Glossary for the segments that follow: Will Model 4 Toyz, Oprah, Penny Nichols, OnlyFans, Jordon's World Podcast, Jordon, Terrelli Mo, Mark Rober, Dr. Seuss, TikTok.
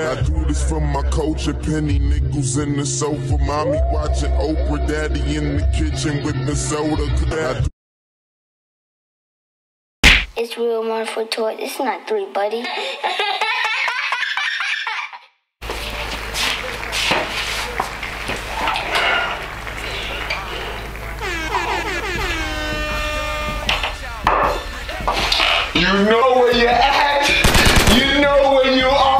I do this for my culture. Penny Nichols in the sofa, mommy watching Oprah, daddy in the kitchen with the soda. It's Will Model 4 Toyz. It's not 3, buddy. You know where you're at. You know where you are.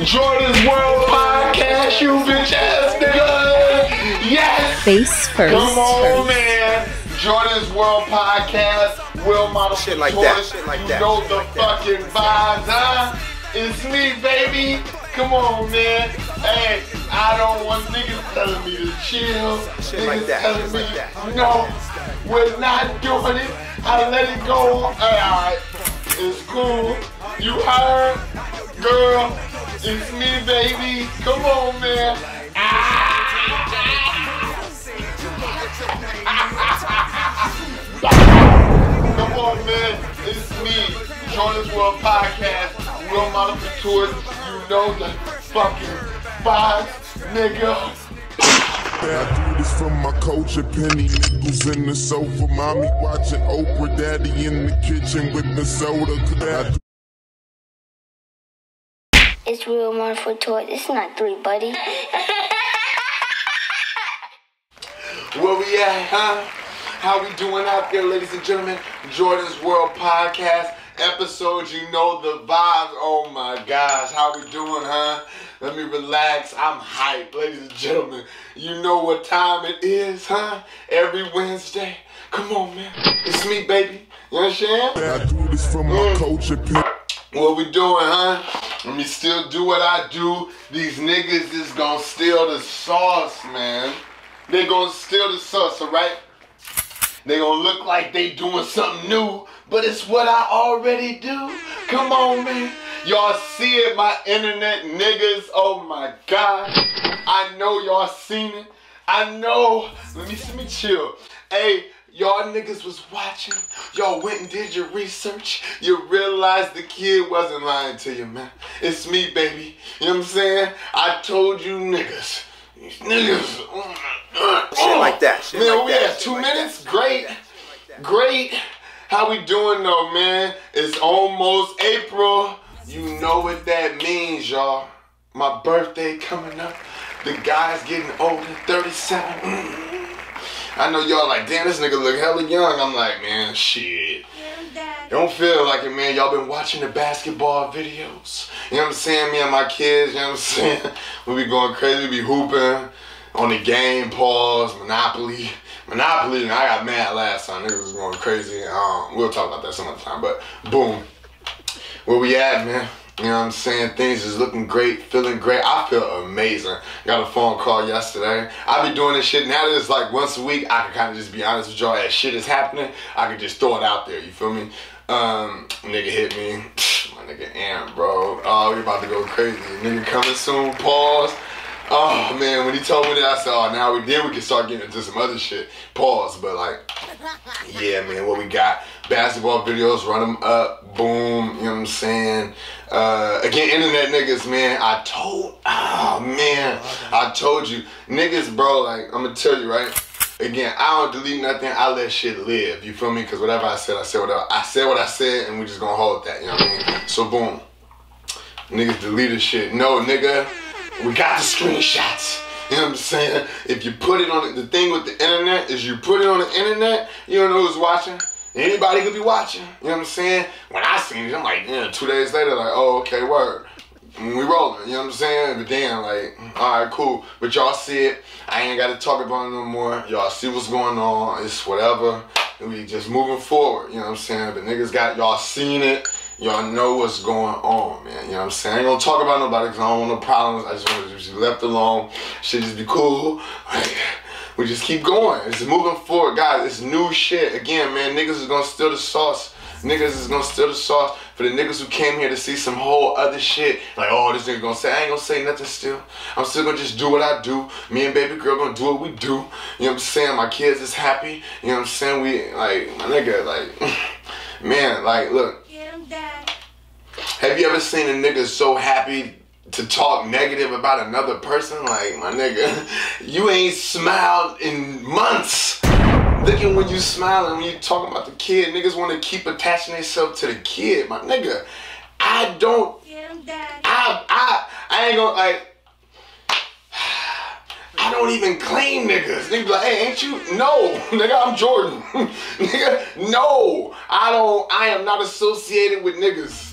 Jordon's World Podcast, you bitch ass nigga. Yes. Face first. Come on, man. Jordon's World Podcast. Will Model shit like that. Shit like that. You know the fucking vibes, huh? It's me, baby. Come on, man. Hey, I don't want niggas telling me to chill. Shit like that. Telling me, no, we're not doing it. I let it go. All right, it's cool. You heard, girl? It's me, baby. Come on, man. Come on, man. It's me, Jordon's World Podcast. Will Model 4 Toyz. You know the fucking vibes, nigga. I do this for my culture. Penny Nichols in the sofa, mommy watching Oprah, daddy in the kitchen with the soda. It's Will Model 4 Toyz. It's not 3, buddy. Where we at, huh? How we doing out there, ladies and gentlemen? Jordon's World Podcast episode. You know the vibes. Oh my gosh, how we doing, huh? Let me relax. I'm hyped, ladies and gentlemen. You know what time it is, huh? Every Wednesday. Come on, man. It's me, baby. You understand? I do this for my culture. What we doing, huh? Let me still do what I do. These niggas is gonna steal the sauce, man. They gonna steal the sauce, alright? They gonna look like they doing something new, but it's what I already do. Come on, man. Y'all see it, my internet niggas. Oh my God. I know y'all seen it. I know. Let me chill. Hey, y'all niggas was watching. Y'all went and did your research. You realized the kid wasn't lying to you, man. It's me, baby. You know what I'm saying? I told you niggas. These niggas. Shit like that. Shit man, like we that. Had 2 minutes? Like great. Like great. How we doing though, man? It's almost April. You know what that means, y'all. My birthday coming up. The guy's getting older, 37. I know y'all like, damn, this nigga look hella young. I'm like, man, shit. Don't feel like it, man. Y'all been watching the basketball videos. You know what I'm saying? Me and my kids, you know what I'm saying? We be going crazy. We be hooping on the game, pause, Monopoly. Monopoly, and I got mad last time. Niggas was going crazy. We'll talk about that some other time, but boom. Where we at, man? You know what I'm saying? Things is looking great, feeling great. I feel amazing. Got a phone call yesterday. I be doing this shit now that it's like once a week. I can kind of just be honest with y'all. As shit is happening, I can just throw it out there. You feel me? Nigga hit me. My nigga Am, bro. Oh, we about to go crazy. Nigga coming soon. Pause. Oh man, when he told me that, I said, oh, now we can start getting into some other shit. Pause, but like, yeah, man, what we got? Basketball videos, run them up, boom, you know what I'm saying? Again, internet niggas, man, I told you. Niggas, bro, like, I'm gonna tell you, right? Again, I don't delete nothing, I let shit live, you feel me? Because whatever I said whatever. I said what I said, and we just gonna hold that, you know what I mean? So, boom. Niggas deleted shit. No, nigga. We got the screenshots. You know what I'm saying? If you put it on the thing with the internet is you put it on the internet, you don't know who's watching. Anybody could be watching. You know what I'm saying? When I seen it, I'm like, yeah, 2 days later, like, oh, okay, word. We rolling, you know what I'm saying? But damn, like, alright, cool. But y'all see it. I ain't gotta talk about it no more. Y'all see what's going on. It's whatever. And we just moving forward, you know what I'm saying? But niggas got y'all seen it. Y'all know what's going on, man. You know what I'm saying? I ain't gonna talk about nobody because I don't want no problems. I just want to just be left alone. Shit just be cool. Like, we just keep going. It's moving forward, guys. It's new shit. Again, man, niggas is gonna steal the sauce. Niggas is gonna steal the sauce for the niggas who came here to see some whole other shit. Like, oh, this nigga gonna say, I ain't gonna say nothing still. I'm still gonna just do what I do. Me and baby girl gonna do what we do. You know what I'm saying? My kids is happy. You know what I'm saying? We, like, my nigga, like, man, like, look. Have you ever seen a nigga so happy to talk negative about another person? Like, my nigga, you ain't smiled in months. Looking when you smiling, when you talking about the kid, niggas want to keep attaching themselves to the kid. My nigga, I don't, I ain't gonna, like, I don't even claim niggas. Niggas be like, hey, ain't you? No, nigga, I'm Jordan. Nigga, no, I am not associated with niggas.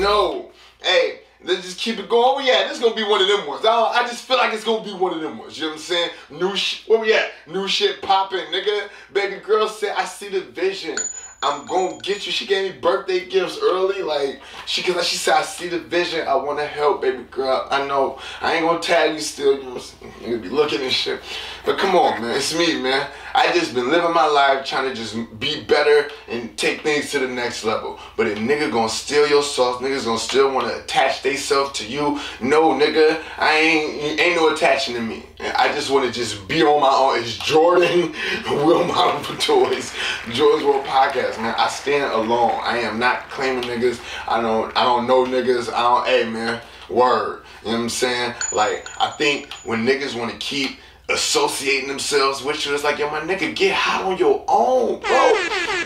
No, hey, let's just keep it going. Oh, yeah, this is gonna be one of them ones. I just feel like it's gonna be one of them ones. You know what I'm saying? New shit, where we at? New shit popping, nigga. Baby girl said, I see the vision. I'm gonna get you. She gave me birthday gifts early. Like, she said, I see the vision. I wanna help, baby girl. I know. I ain't gonna tag you still. You know, you're gonna be looking and shit. But come on, man. It's me, man. I just been living my life trying to just be better and take things to the next level. But if nigga gonna steal your sauce, niggas gonna still wanna attach themselves to you. No, nigga. Ain't no attaching to me. I just wanna just be on my own. It's Jordan, Will Model 4 Toyz, Jordon's World Podcast. Man, I stand alone. I am not claiming niggas. I don't know niggas. Hey man, word. You know what I'm saying? Like, I think when niggas want to keep associating themselves with you, it's like, yo, my nigga, get hot on your own, bro.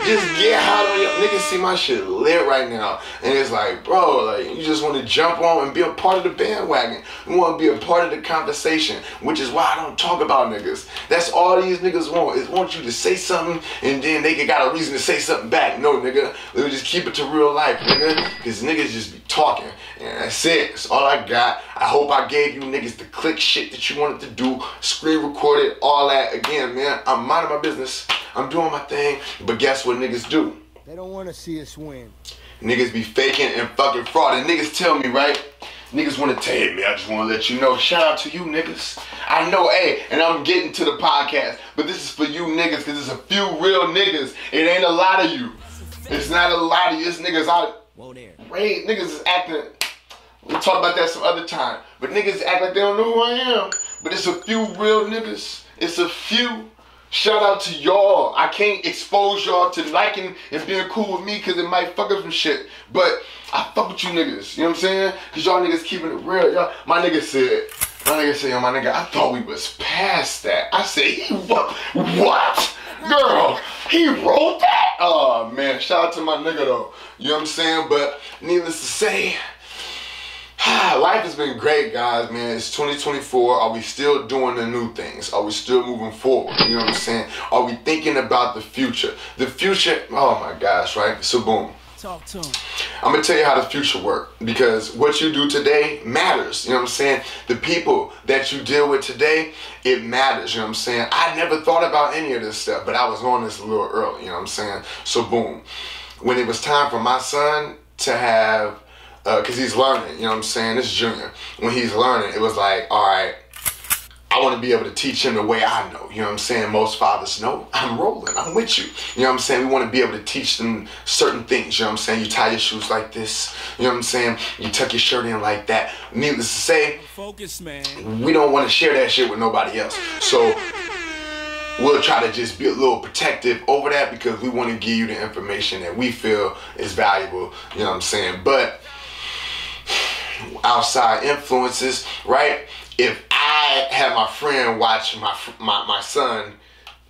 Just get hot on your niggas. See my shit lit right now, and it's like, bro, like, you just want to jump on and be a part of the bandwagon. You want to be a part of the conversation, which is why I don't talk about niggas. That's all these niggas want, is want you to say something, and then they got a reason to say something back. No, nigga, let me just keep it to real life, nigga, because niggas just be talking, and that's it. That's all I got. I hope I gave you niggas the click shit that you wanted to do, scream, recorded, all that. Again, man, I'm minding my business. I'm doing my thing. But guess what niggas do? They don't want to see us win. Niggas be faking and fucking frauding. Niggas tell me, right? Niggas want to tell me. I just want to let you know. Shout out to you niggas. I know, hey, and I'm getting to the podcast, but this is for you niggas, because there's a few real niggas. It ain't a lot of you. It's not a lot of you. It's niggas out. Whoa there. Great. Niggas is acting. We'll talk about that some other time. But niggas act like they don't know who I am. But it's a few real niggas. It's a few. Shout out to y'all. I can't expose y'all to liking and being cool with me, because it might fuck up some shit. But I fuck with you niggas. You know what I'm saying? Because y'all niggas keeping it real. Y'all, my nigga said, yo, my nigga, I thought we was past that. I said, what? Girl, he wrote that? Oh, man. Shout out to my nigga, though. You know what I'm saying? But needless to say, life has been great, guys, man. It's 2024. Are we still doing the new things? Are we still moving forward? You know what I'm saying? Are we thinking about the future? The future, oh my gosh, right? So boom. Talk to him. I'm going to tell you how the future works, because what you do today matters. You know what I'm saying? The people that you deal with today, it matters. You know what I'm saying? I never thought about any of this stuff, but I was on this a little early. You know what I'm saying? So boom. When it was time for my son to have, because he's learning, you know what I'm saying? This is Junior. When he's learning, it was like, all right, I want to be able to teach him the way I know. You know what I'm saying? Most fathers know. I'm rolling. I'm with you. You know what I'm saying? We want to be able to teach them certain things. You know what I'm saying? You tie your shoes like this. You know what I'm saying? You tuck your shirt in like that. Needless to say, focus, man. We don't want to share that shit with nobody else. So we'll try to just be a little protective over that, because we want to give you the information that we feel is valuable. You know what I'm saying? But outside influences, right? If I have my friend watch my son,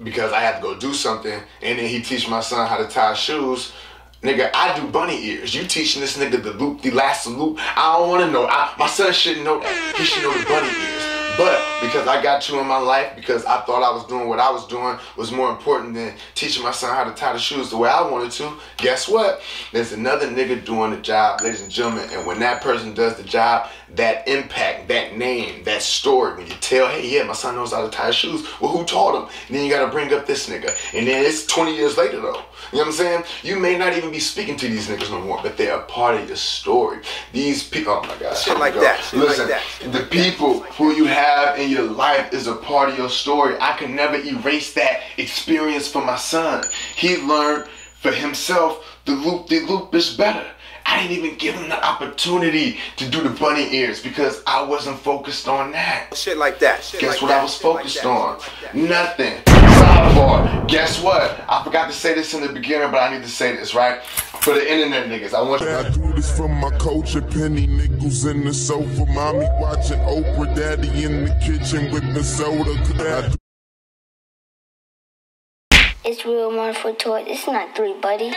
because I have to go do something, and then he teach my son how to tie shoes, nigga, I do bunny ears. You teaching this nigga the loop, the last loop? I don't want to know. My son shouldn't know that. He should know the bunny ears. But because I got you in my life, because I thought I was doing what I was doing was more important than teaching my son how to tie the shoes the way I wanted to, guess what? There's another nigga doing the job, ladies and gentlemen. And when that person does the job, that impact, that name, that story, when you tell, hey, yeah, my son knows how to tie shoes, well, who taught him? And then you got to bring up this nigga. And then it's 20 years later, though. You know what I'm saying? You may not even be speaking to these niggas no more, but they're a part of your story. These people, oh my God. Shit like that. Listen, the people who you have in your life is a part of your story. I can never erase that experience for my son. He learned for himself the loop is better. I didn't even give him the opportunity to do the bunny ears because I wasn't focused on that. Shit like that. Shit Guess like what that. I was Shit focused like on? Like nothing. Sidebar. Guess what? I forgot to say this in the beginning, but I need to say this, right? For the internet niggas, I want you to do this from my culture. Penny Nichols in the sofa, mommy watching Oprah, daddy in the kitchen with the soda. It's Will Model 4 Toyz. It's not 3, buddy.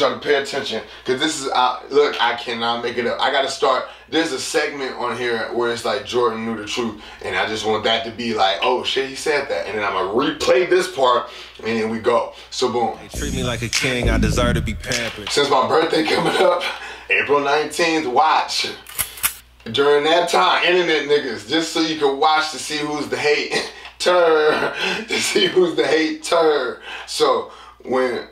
Y'all to pay attention, because this is look, I cannot make it up. I gotta start. There's a segment on here where it's like Jordan knew the truth, and I just want that to be like, oh shit, he said that, and then I'm gonna replay this part, and then we go. So boom. They treat me like a king. I desire to be pampered. Since my birthday coming up, April 19th, watch. During that time, internet niggas, just so you can watch to see who's the hater, to see who's the hater. So when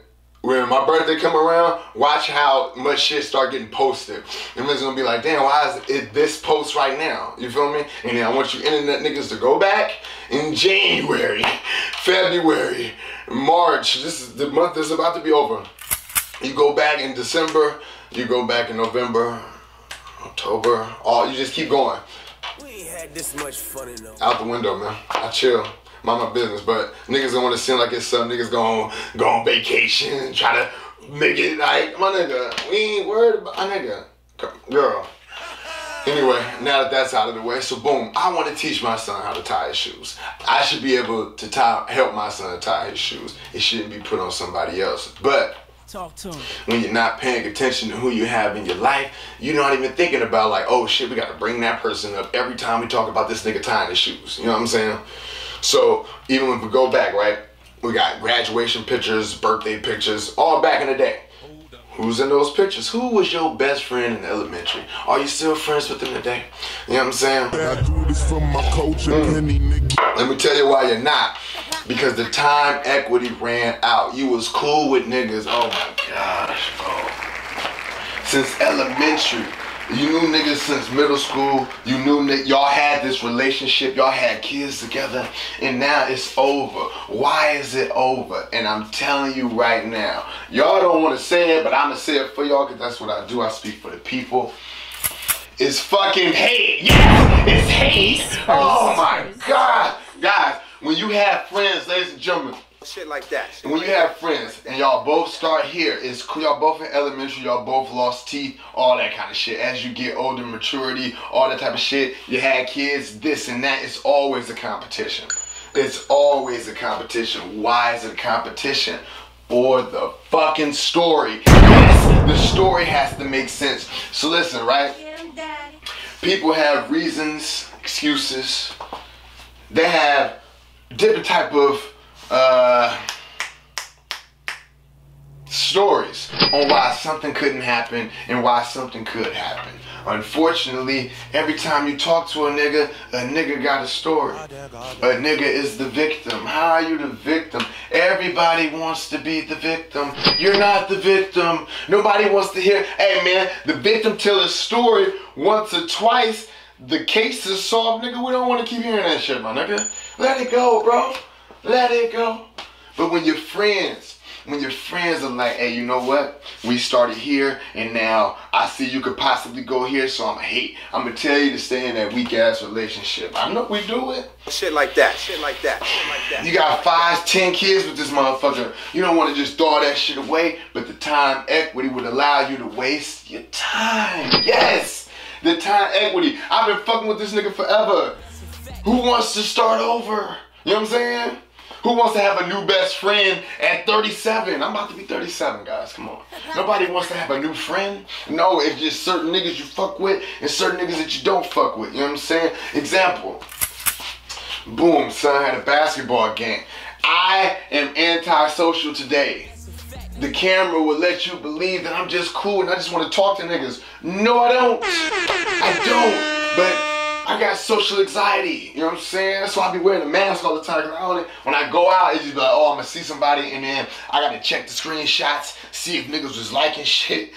my birthday come around, watch how much shit start getting posted. And it's gonna be like, damn, why is it this post right now? You feel me? And then I want you internet niggas to go back in January, February, March. This is the month that's about to be over. You go back in December, you go back in November, October, all you just keep going. We had this much fun enough. Out the window, man. I chill. Mind my business, but niggas don't want to seem like it's something. Niggas gonna go on vacation and try to make it like, my nigga, we ain't worried about my nigga. Girl. Anyway, now that that's out of the way, so boom, I want to teach my son how to tie his shoes. I should be able to help my son tie his shoes. It shouldn't be put on somebody else. But talk to him. When you're not paying attention to who you have in your life, you're not even thinking about like, oh shit, we gotta bring that person up every time we talk about this nigga tying his shoes. You know what I'm saying? So even when we go back, right, we got graduation pictures, birthday pictures, all back in the day. Who's in those pictures? Who was your best friend in elementary? Are you still friends with them today? You know what I'm saying? I do this from my culture, Penny Nichols. Let me tell you why you're not. Because the time equity ran out. You was cool with niggas. Oh my gosh, bro. Since elementary. You knew niggas since middle school. You knew y'all had this relationship. Y'all had kids together, and now it's over. Why is it over? And I'm telling you right now, y'all don't want to say it, but I'm gonna say it for y'all because that's what I do. I speak for the people. It's fucking hate. Yes, it's hate. Oh my God, guys. When you have friends, ladies and gentlemen. Shit like that. When you have friends and y'all both start here, it's cool. Y'all both in elementary, y'all both lost teeth, all that kind of shit. As you get older, maturity, all that type of shit, you had kids, this and that. It's always a competition. It's always a competition. Why is it a competition? For the fucking story. Yes, the story has to make sense. So listen, right? People have reasons, excuses. They have different type of stories on why something couldn't happen and why something could happen. Unfortunately, every time you talk to a nigga got a story. A nigga is the victim. How are you the victim? Everybody wants to be the victim. You're not the victim. Nobody wants to hear, hey man, the victim tells a story once or twice, the case is solved, nigga. We don't want to keep hearing that shit, my nigga. Let it go, bro. Let it go. But when your friends are like, hey, you know what? We started here and now I see you could possibly go here, so I'm gonna tell you to stay in that weak ass relationship. I know we do it. Shit like that, shit like that, shit like that. You got 5, 10 kids with this motherfucker. You don't wanna just throw that shit away, but the time equity would allow you to waste your time. Yes! The time equity. I've been fucking with this nigga forever. Who wants to start over? You know what I'm saying? Who wants to have a new best friend at 37? I'm about to be 37, guys. Come on. Nobody wants to have a new friend. No, it's just certain niggas you fuck with and certain niggas that you don't fuck with. You know what I'm saying? Example. Boom, son had a basketball game. I am antisocial today. The camera will let you believe that I'm just cool and I just want to talk to niggas. No, I don't. But I got social anxiety, you know what I'm saying? That's why I be wearing a mask all the time. When I go out, it's just like, oh, I'm gonna see somebody, and then I gotta check the screenshots, see if niggas was liking shit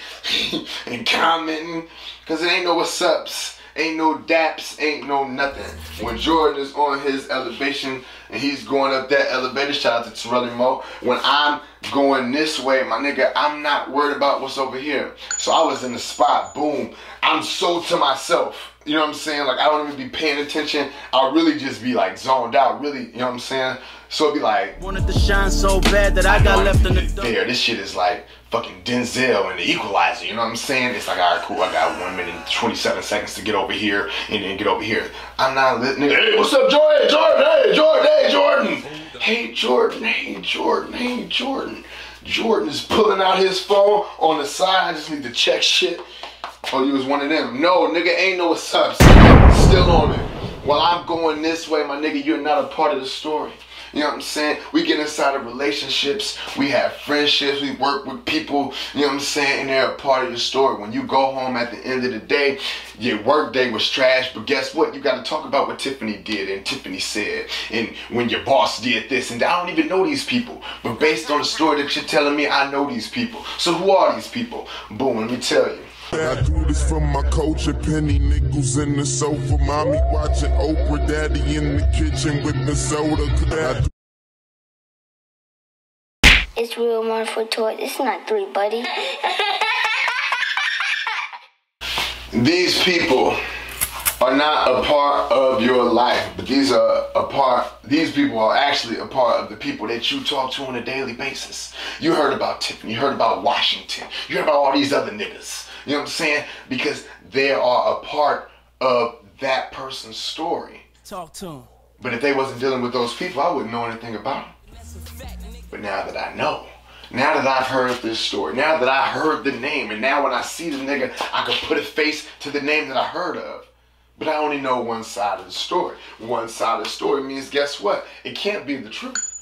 and commenting, cause it ain't no what's ups. Ain't no daps, ain't no nothing. When Jordan is on his elevation and he's going up that elevator, shout out to Terrelli Mo. When I'm going this way, my nigga, I'm not worried about what's over here. So I was in the spot, boom. I'm so to myself. You know what I'm saying? Like, I don't even be paying attention. I'll really just be like zoned out, really, you know what I'm saying? So it'd be like, wanted to shine so bad that I got left in the there. This shit is like fucking Denzel and The Equalizer, you know what I'm saying? It's like, all right, cool, I got 1 minute and 27 seconds to get over here and then get over here. I'm not listening. Hey, what's up, Jordan? Jordan, hey, Jordan, hey, Jordan. Hey, Jordan, hey, Jordan, hey, Jordan. Jordan is pulling out his phone on the side. I just need to check shit. Oh, you was one of them. No, nigga, ain't no what's up. Still on it. While I'm going this way, my nigga, you're not a part of the story. You know what I'm saying? We get inside of relationships, we have friendships, we work with people, you know what I'm saying? And they're a part of your story. When you go home at the end of the day, your work day was trash, but guess what? You gotta talk about what Tiffany did and Tiffany said, and when your boss did this, and I don't even know these people, but based on the story that you're telling me, I know these people. So who are these people? Boom, let me tell you. I do this from my culture, Penny Nichols in the sofa, mommy watching Oprah, daddy in the kitchen with the soda. It's Will Model 4 Toyz, it's not 3, buddy. These people are not a part of your life, but these people are actually a part of the people that you talk to on a daily basis. You heard about Tiffany, you heard about Washington, you heard about all these other niggas. You know what I'm saying? Because they are a part of that person's story. Talk to them. But if they wasn't dealing with those people, I wouldn't know anything about them. But now that I know, now that I've heard this story, now that I heard the name, and now when I see the nigga, I can put a face to the name that I heard of. But I only know one side of the story. One side of the story means, guess what? It can't be the truth.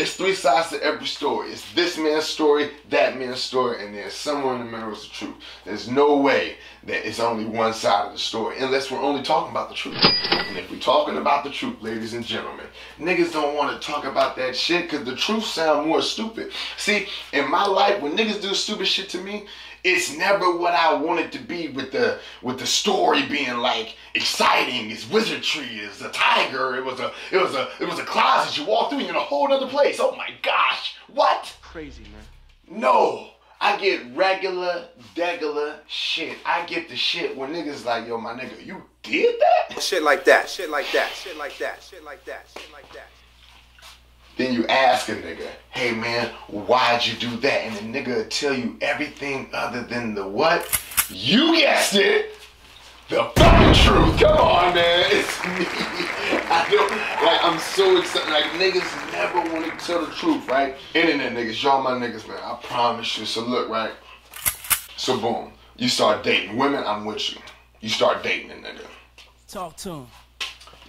It's 3 sides to every story. It's this man's story, that man's story, and there's somewhere in the middle is the truth. There's no way that it's only one side of the story, unless we're only talking about the truth. And if we're talking about the truth, ladies and gentlemen, niggas don't want to talk about that shit because the truth sound more stupid. See, in my life, when niggas do stupid shit to me, it's never what I want it to be with the story being like exciting. It's wizardry. It's a tiger. It was a closet you walk through and you're in a whole other place. Oh my gosh. What? Crazy, man. No. I get regular, degular shit. I get the shit when niggas like, yo, my nigga, you did that? Shit like that. Shit like that. Shit like that. Shit like that. Shit like that. Then you ask a nigga, hey man, why'd you do that? And the nigga will tell you everything other than the what? You guessed it! The fucking truth! Come on, man! It's me! I know, like, I'm so excited. Like, niggas never want to tell the truth, right? Internet niggas, y'all my niggas, man. I promise you. So look, right? So boom. You start dating women, I'm with you. You start dating a nigga. Talk to him.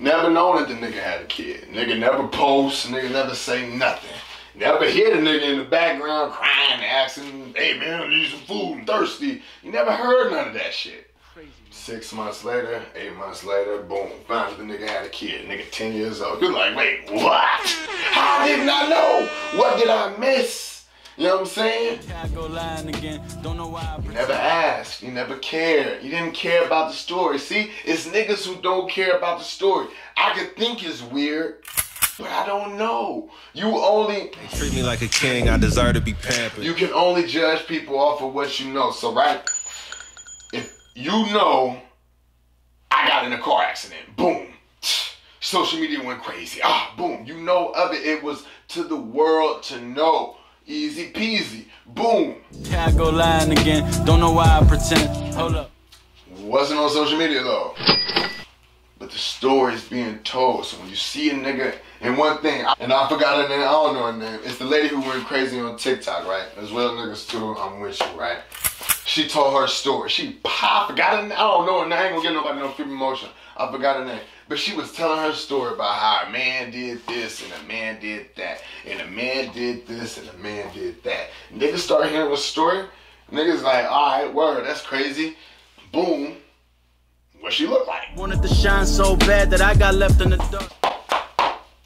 Never known that the nigga had a kid. Nigga never posts, nigga never say nothing. Never hear the nigga in the background crying, asking, hey man, I need some food, I'm thirsty. You never heard none of that shit. Crazy. 6 months later, 8 months later, boom, found the nigga had a kid. Nigga 10 years old. You're like, wait, what? How didn't I know? What did I miss? You know what I'm saying? You never asked. You never cared. You didn't care about the story. See, it's niggas who don't care about the story. I could think it's weird, but I don't know. You only... They treat me like a king. I desire to be pampered. You can only judge people off of what you know. So, right? If you know, I got in a car accident. Boom. Social media went crazy. Ah, boom. You know of it. It was to the world to know. Easy peasy. Boom. I go lying again. Don't know why I pretend. Hold up. Wasn't on social media though. But the story's being told. So when you see a nigga, and one thing, and I forgot her name, I don't know her name. It's the lady who went crazy on TikTok, right? As well niggas too, I'm with you, right? She told her story. She forgot her name. I don't know her name. I ain't gonna give nobody no free promotion. I forgot her name. But she was telling her story about how a man did this, and a man did that, and a man did this, and a man did that. Niggas start hearing the story. Niggas like, all right, word, that's crazy. Boom. What she look like? Wanted to shine so bad that I got left in the dark.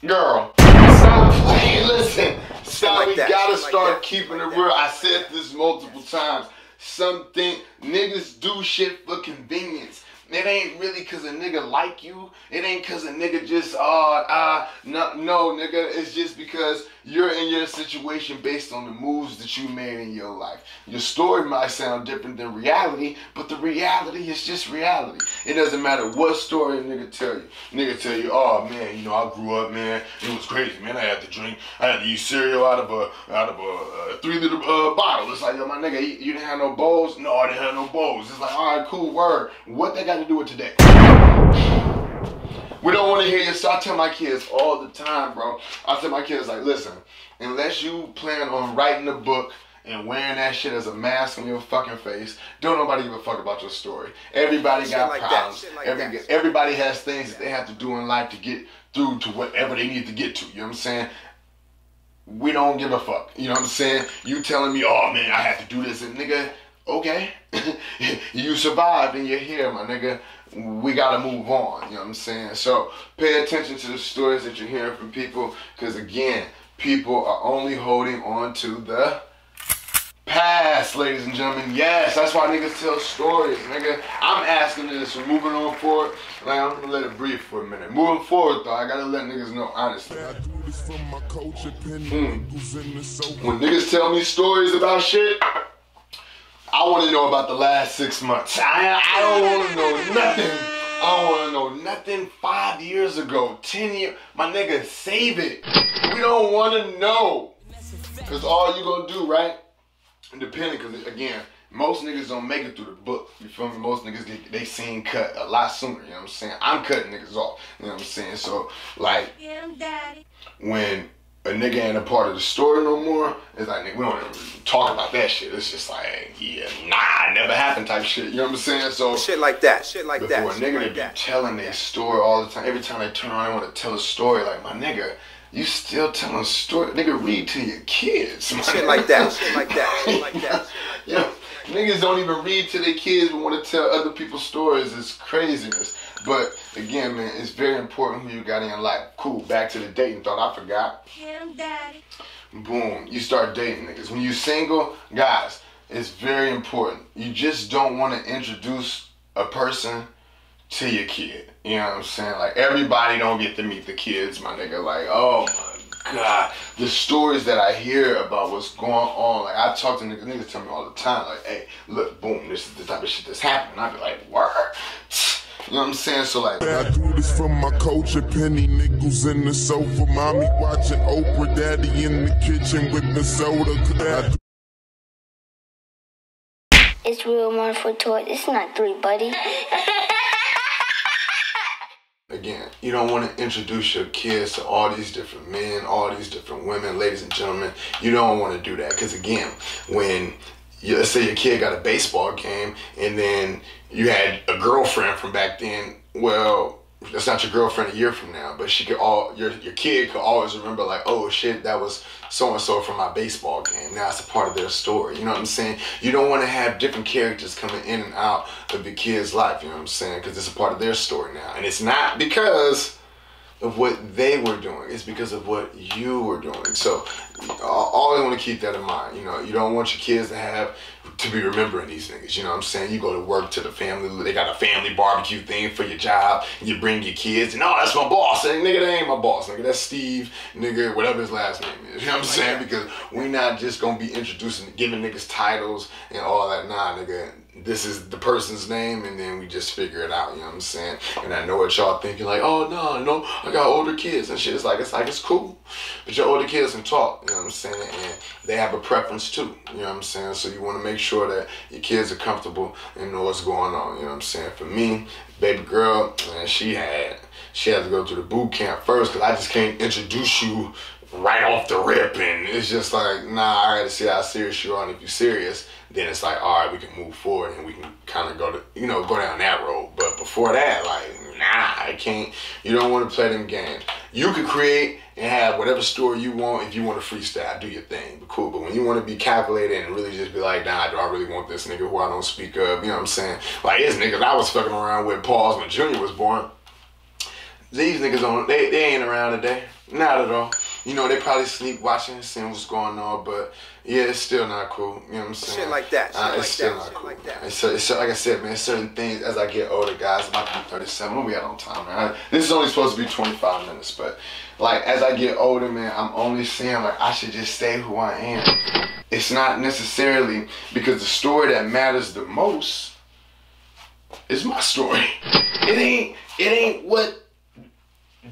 Girl, stop playing. Listen, stop. We gotta start keeping it real. I said this multiple times. Something niggas do shit for convenience. It ain't really because a nigga like you. It ain't because a nigga just, no, nigga. It's just because you're in your situation based on the moves that you made in your life. Your story might sound different than reality, but the reality is just reality. It doesn't matter what story a nigga tell you. Nigga tell you, oh, man, you know, I grew up, man. It was crazy, man. I had to eat cereal out of a 3-liter bottle. It's like, yo, my nigga, you didn't have no bowls? No, I didn't have no bowls. It's like, all right, cool, word. What they got to do with today? We don't want to hear you. So I tell my kids all the time, bro. I tell my kids, like, listen, unless you plan on writing a book and wearing that shit as a mask on your fucking face, don't nobody give a fuck about your story. Everybody got like problems. Like everybody has things that they have to do in life to get through to whatever they need to get to. You know what I'm saying? We don't give a fuck. You know what I'm saying? You telling me, oh, man, I have to do this. And, nigga, okay. You survived and you're here, my nigga. We got to move on. You know what I'm saying? So pay attention to the stories that you're hearing from people, because, again, people are only holding on to the past, ladies and gentlemen. Yes, that's why niggas tell stories, nigga. I'm asking this. Moving on forward. Like, I'm gonna let it breathe for a minute. Moving forward, though, I gotta let niggas know honestly. When niggas tell me stories about shit, I want to know about the last 6 months. I don't want to know nothing. I don't want to know nothing 5 years ago, 10 years. My nigga, save it. We don't want to know, because all you gonna do, right? Depending, because, again, most niggas don't make it through the book. You feel me? Most niggas, they seen cut a lot sooner. You know what I'm saying? I'm cutting niggas off. You know what I'm saying? So, like, when a nigga ain't a part of the story no more, it's like, nigga, we don't even talk about that shit. It's just like, yeah, nah, it never happened type shit. You know what I'm saying? So shit like that. Shit like that. For a nigga to be telling their story all the time, every time they turn around, they want to tell a story. Like, my nigga, you still telling a story? Nigga, read to your kids. Shit like that, shit like that, shit like that. Yeah, niggas don't even read to their kids but want to tell other people's stories. It's craziness. But, again, man, it's very important who you got in your life. Cool, back to the dating thought. I forgot. Boom, you start dating niggas. When you're single, guys, it's very important. You just don't want to introduce a person to your kid. You know what I'm saying? Like, everybody don't get to meet the kids, my nigga. Like, oh my god, the stories that I hear about what's going on. Like, I talk to niggas tell me all the time, like, hey, look, boom, this is the type of shit that's happening. I be like, word. You know what I'm saying? So, like, I do this from my culture. Penny Nichols in the sofa, mommy watching Oprah, daddy in the kitchen with the soda. It's Will Model 4 Toyz. It's not 3, buddy. Again, you don't want to introduce your kids to all these different men, all these different women, ladies and gentlemen. You don't want to do that, because, again, when let's say your kid got a baseball game and then you had a girlfriend from back then, well, that's not your girlfriend a year from now, but she could your kid could always remember, like, oh shit, that was so and so from my baseball game. Now it's a part of their story. You know what I'm saying? You don't want to have different characters coming in and out of your kid's life. You know what I'm saying? Because it's a part of their story now, and it's not because of what they were doing, it's because of what you were doing. So I always want to keep that in mind. You know, you don't want your kids to have to be remembering these things. You know what I'm saying? You go to work, to the family, they got a family barbecue thing for your job, and you bring your kids, and oh, that's my boss. And nigga, that ain't my boss. Nigga, that's Steve, nigga, whatever his last name is. You know what I'm saying? Because we're not just gonna be introducing, giving niggas titles and all that. Nah, nigga, this is the person's name, and then we just figure it out. You know what I'm saying? And I know what y'all thinking, like, oh no, I got older kids and shit. It's like it's cool, but your older kids can talk. You know what I'm saying? And they have a preference too. You know what I'm saying? So you want to make sure that your kids are comfortable and know what's going on. You know what I'm saying? For me, baby girl, man, she had to go through the boot camp first, because I just can't introduce you right off the rip, and it's just like, nah, I gotta see how serious you are, and if you're serious, then it's like, all right, we can move forward and we can kind of go down that road. But before that, like, nah, I can't. You don't want to play them games. You can create and have whatever story you want. If you want to freestyle, do your thing, but cool. But when you want to be calculated and really just be like, nah, do I really want this nigga who I don't speak of? You know what I'm saying? Like, it's niggas I was fucking around with, Pauls, when Junior was born. These niggas, they ain't around today, not at all. you know, they probably sleep watching, seeing what's going on, but yeah, it's still not cool. You know what I'm saying? Shit like that. It's still not cool. So like I said, man, certain things as I get older, guys, I'm about to be 37. What we got on time, man? This is only supposed to be 25 minutes, but like as I get older, man, I'm only seeing like I should just stay who I am. It's not necessarily because the story that matters the most is my story. It ain't what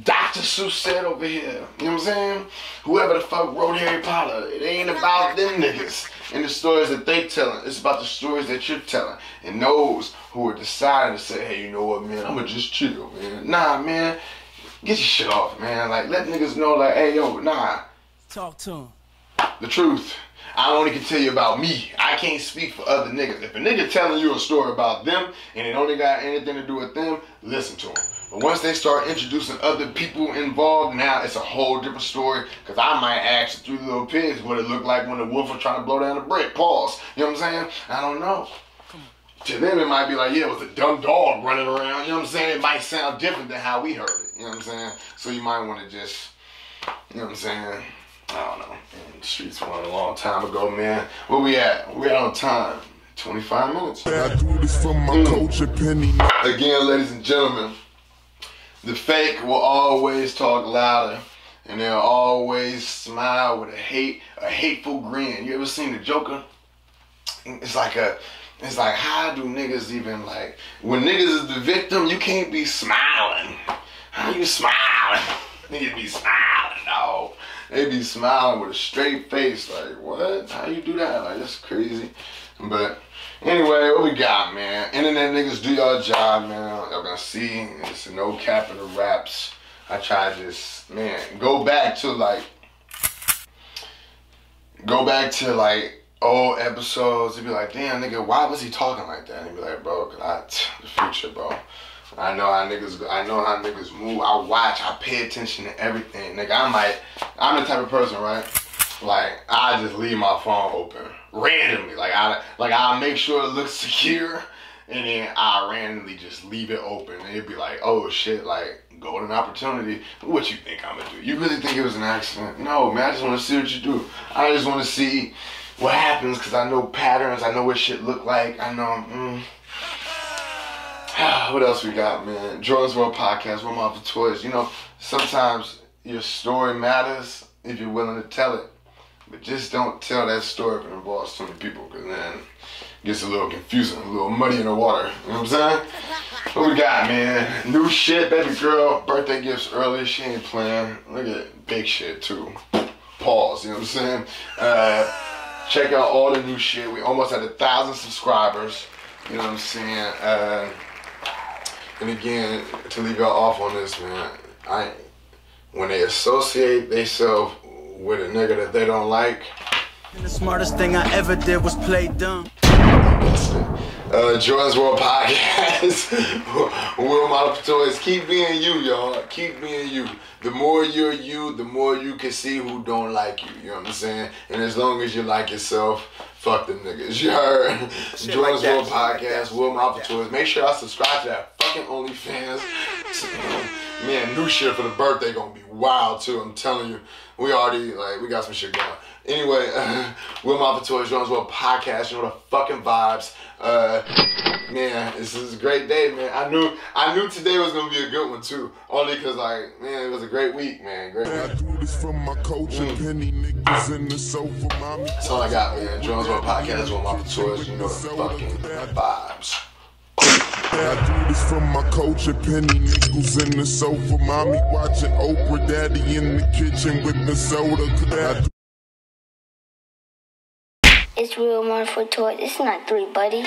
Dr. Seuss said over here. You know what I'm saying? Whoever the fuck wrote Harry Potter, it ain't about them niggas and the stories that they telling. It's about the stories that you're telling. And those who are deciding to say, hey, you know what, man, I'ma just chill, man. Nah, man, get your shit off, man. Like, let niggas know, like, hey, yo, nah. Talk to them. The truth. I only can tell you about me. I can't speak for other niggas. If a nigga telling you a story about them and it only got anything to do with them, listen to them. But once they start introducing other people involved, now it's a whole different story. Because I might ask the Three Little Pigs what it looked like when the wolf was trying to blow down the brick. Pause. You know what I'm saying? I don't know. To them, it might be like, yeah, it was a dumb dog running around. You know what I'm saying? It might sound different than how we heard it. You know what I'm saying? So you might want to just, you know what I'm saying? I don't know. Man, the streets won a long time ago, man. Where we at? We on time. 25 minutes. I do this from my culture, Penny. Again, ladies and gentlemen, the fake will always talk louder, and they'll always smile with a hateful grin. You ever seen The Joker? It's like, how do niggas even like? When niggas is the victim, you can't be smiling. How you smiling? Niggas be smiling, dog. They be smiling with a straight face, like, what? How you do that? Like, that's crazy. But anyway, what we got, man? Internet niggas, do y'all job, man. Y'all gonna see, it's no cap in the raps. I try to just, man, go back to like, old episodes. It'd be like, damn, nigga, why was he talking like that? And he'd be like, bro, cause the future, bro. I know how niggas move. I watch. I pay attention to everything. Nigga, I'm the type of person, right? Like, I just leave my phone open randomly. Like I make sure it looks secure, and then I randomly just leave it open. And it'd be like, oh shit, like golden opportunity. What you think I'm gonna do? You really think it was an accident? No, man. I just want to see what you do. I just want to see what happens because I know patterns. I know what shit look like. I know. What else we got, man? Jordon's World Podcast, Will Model 4 Toyz. You know, sometimes your story matters if you're willing to tell it. But just don't tell that story if it involves too many people, because then it gets a little confusing, a little muddy in the water. You know what I'm saying? What we got, man? New shit, baby girl. Birthday gifts early. She ain't playing. Look at big shit, too. Pause. You know what I'm saying? Check out all the new shit. We almost had 1,000 subscribers. You know what I'm saying? And again, to leave y'all off on this, man, when they associate themselves with a nigga that they don't like. And the smartest thing I ever did was play dumb. Jordon's World Podcast. Will Model 4 Toyz. Keep being you, y'all. Keep being you. The more you're you, the more you can see who don't like you. You know what I'm saying? And as long as you like yourself, fuck them niggas. You heard? Jordon's World Podcast. Will Model 4 Toyz. Make sure y'all subscribe to that fucking OnlyFans. Man, new shit for the birthday gonna be wild too. I'm telling you, we got some shit going. Anyway, Will Model 4 Toyz, Jordon's World Podcast. You know the fucking vibes. Man, this is a great day, man. I knew today was gonna be a good one too. Only cause like, man, it was a great week, man. Great. I do this from my coach and Penny Nichols in the sofa, mommy. That's all I got, man. Jordon's World Podcast, Will Model 4 Toyz. You know the fucking vibes. I do this from my culture, Penny Nichols in the sofa, mommy watching Oprah, daddy in the kitchen with the soda. It's Will Model 4 Toyz. It's not 3, buddy.